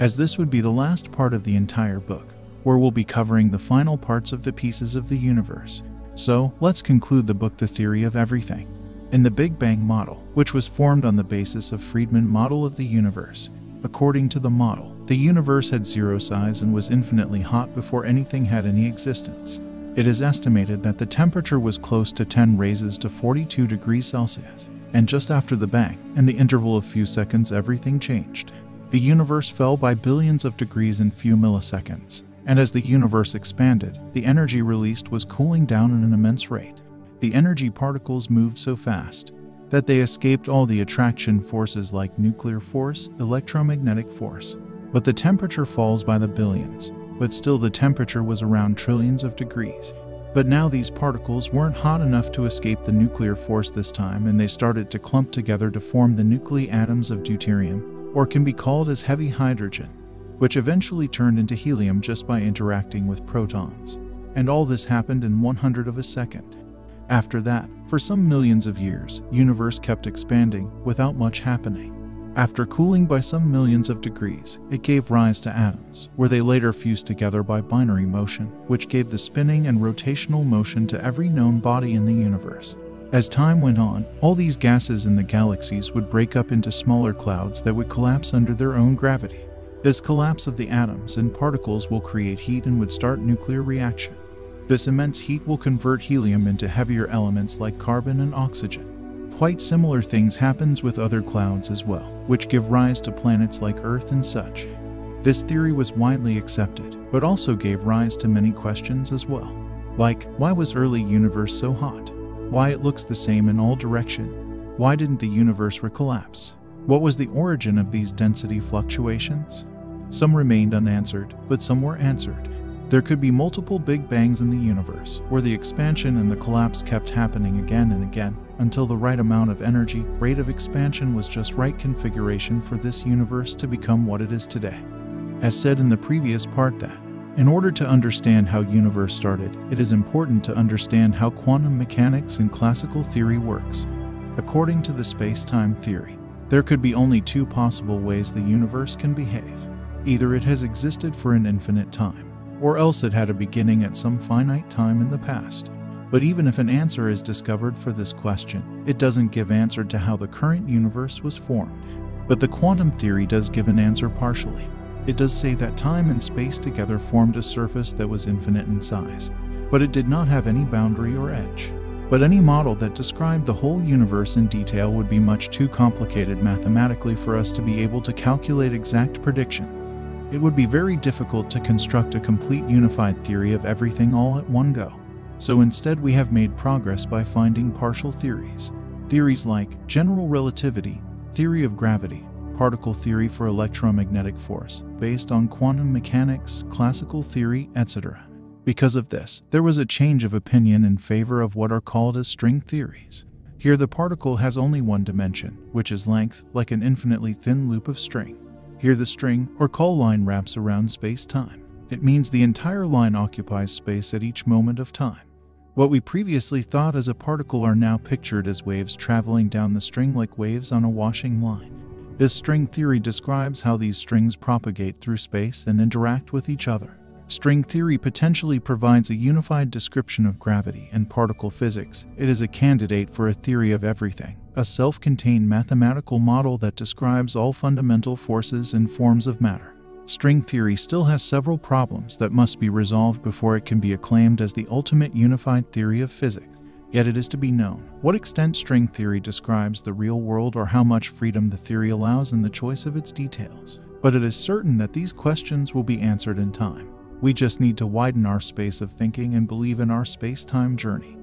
as this would be the last part of the entire book, where we'll be covering the final parts of the pieces of the universe. So, let's conclude the book The Theory of Everything. In the Big Bang model, which was formed on the basis of Friedman model of the universe, according to the model, the universe had zero size and was infinitely hot before anything had any existence. It is estimated that the temperature was close to 10⁻⁴² degrees Celsius, and just after the bang, in the interval of few seconds, everything changed. The universe fell by billions of degrees in few milliseconds, and as the universe expanded, the energy released was cooling down at an immense rate. The energy particles moved so fast that they escaped all the attraction forces like nuclear force, electromagnetic force. But the temperature falls by the billions, but still the temperature was around trillions of degrees. But now these particles weren't hot enough to escape the nuclear force this time, and they started to clump together to form the nuclei atoms of deuterium, or can be called as heavy hydrogen, which eventually turned into helium just by interacting with protons. And all this happened in 1/100 of a second. After that, for some millions of years, universe kept expanding without much happening. After cooling by some millions of degrees, it gave rise to atoms, where they later fused together by binary motion, which gave the spinning and rotational motion to every known body in the universe. As time went on, all these gases in the galaxies would break up into smaller clouds that would collapse under their own gravity. This collapse of the atoms and particles will create heat and would start nuclear reaction. This immense heat will convert helium into heavier elements like carbon and oxygen. Quite similar things happens with other clouds as well, which give rise to planets like Earth and such. This theory was widely accepted, but also gave rise to many questions as well. Like, why was early universe so hot? Why it looks the same in all direction? Why didn't the universe collapse? What was the origin of these density fluctuations? Some remained unanswered, but some were answered. There could be multiple Big Bangs in the universe, where the expansion and the collapse kept happening again and again, until the right amount of energy, rate of expansion was just right configuration for this universe to become what it is today. As said in the previous part that, in order to understand how universe started, it is important to understand how quantum mechanics and classical theory works. According to the space-time theory, there could be only two possible ways the universe can behave. Either it has existed for an infinite time, or else it had a beginning at some finite time in the past. But even if an answer is discovered for this question, it doesn't give answer to how the current universe was formed. But the quantum theory does give an answer partially. It does say that time and space together formed a surface that was infinite in size, but it did not have any boundary or edge. But any model that described the whole universe in detail would be much too complicated mathematically for us to be able to calculate exact predictions. It would be very difficult to construct a complete unified theory of everything all at one go. So instead we have made progress by finding partial theories. Theories like general relativity, theory of gravity, particle theory for electromagnetic force, based on quantum mechanics, classical theory, etc. Because of this, there was a change of opinion in favor of what are called as string theories. Here the particle has only one dimension, which is length, like an infinitely thin loop of string. Here the string, or call line, wraps around space-time. It means the entire line occupies space at each moment of time. What we previously thought as a particle are now pictured as waves traveling down the string like waves on a washing line. This string theory describes how these strings propagate through space and interact with each other. String theory potentially provides a unified description of gravity and particle physics. It is a candidate for a theory of everything, a self-contained mathematical model that describes all fundamental forces and forms of matter. String theory still has several problems that must be resolved before it can be acclaimed as the ultimate unified theory of physics. Yet it is to be known what extent string theory describes the real world or how much freedom the theory allows in the choice of its details. But it is certain that these questions will be answered in time. We just need to widen our space of thinking and believe in our space-time journey.